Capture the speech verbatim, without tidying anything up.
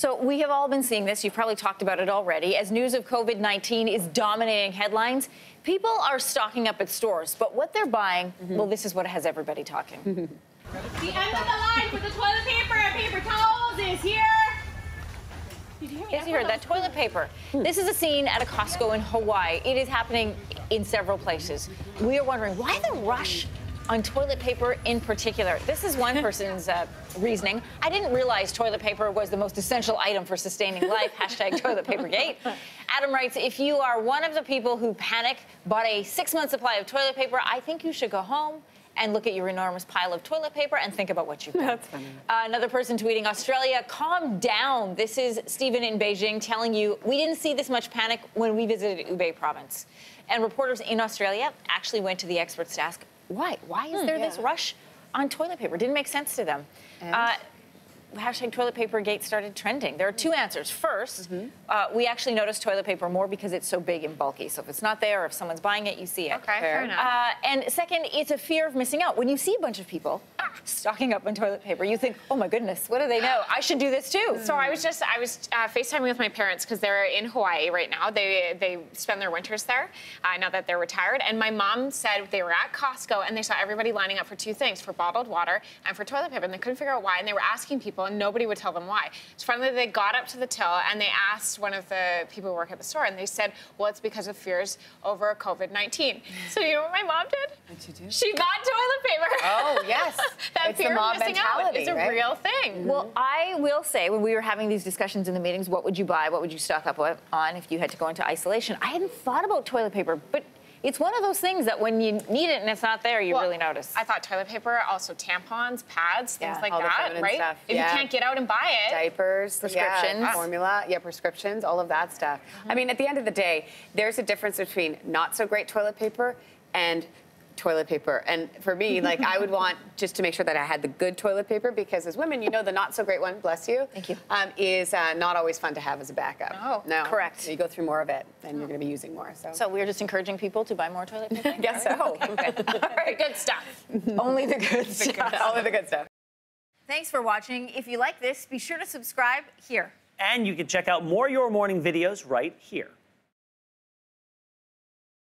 So we have all been seeing this. You've probably talked about it already. As news of COVID nineteen is dominating headlines, people are stocking up at stores. But what they're buying, mm-hmm. well, this is what has everybody talking. Mm-hmm. The end of the line for the toilet paper and paper towels is here. Did you hear me? Yes, you heard that. Toilet paper. Hmm. This is a scene at a Costco in Hawaii. It is happening in several places. We are wondering, why the rush on toilet paper in particular? This is one person's uh, reasoning. I didn't realize toilet paper was the most essential item for sustaining life. Hashtag toilet paper gate. Adam writes, if you are one of the people who panic, bought a six-month supply of toilet paper, I think you should go home and look at your enormous pile of toilet paper and think about what you've done. That's funny. Uh, another person tweeting, Australia, calm down. This is Stephen in Beijing telling you, we didn't see this much panic when we visited Ube province. And reporters in Australia actually went to the experts to ask, why? Why is hmm, there yeah. this rush on toilet paper? Didn't make sense to them. Uh, hashtag toilet paper gate started trending. There are two answers. First, mm-hmm. uh, we actually notice toilet paper more because it's so big and bulky. So if it's not there, or if someone's buying it, you see it. Okay, fair, fair enough. Uh, and second, it's a fear of missing out. When you see a bunch of people stocking up on toilet paper, you think, oh my goodness, what do they know? I should do this too. So I was just, I was uh, FaceTiming with my parents because they're in Hawaii right now. They they spend their winters there uh, now that they're retired. And my mom said they were at Costco and they saw everybody lining up for two things, for bottled water and for toilet paper. And they couldn't figure out why. And they were asking people and nobody would tell them why. So finally they got up to the till and they asked one of the people who work at the store and they said, well, it's because of fears over COVID nineteen. So you know what my mom did? What'd you do? She got toilet paper. Oh, yes. That fear of missing out is a real thing. Mm-hmm. Well, I will say, when we were having these discussions in the meetings, what would you buy, what would you stock up on if you had to go into isolation? I hadn't thought about toilet paper, but it's one of those things that when you need it and it's not there, you well, really notice. I thought toilet paper, also tampons, pads, things yeah, like that, right? Stuff. If yeah. you can't get out and buy it. Diapers, prescriptions. Yeah, formula, yeah, prescriptions, all of that stuff. Mm-hmm. I mean, at the end of the day, there's a difference between not so great toilet paper and toilet paper. And for me, like, I would want just to make sure that I had the good toilet paper, because as women, you know, the not so great one, bless you, thank you, um, is uh, not always fun to have as a backup. Oh, no, correct. So you go through more of it, and oh. you're going to be using more. So. so we're just encouraging people to buy more toilet paper. Guess so. Okay, good. All right, good stuff. Only the good the stuff. Good. Only the good stuff. Thanks for watching. If you like this, be sure to subscribe here. And you can check out more Your Morning videos right here.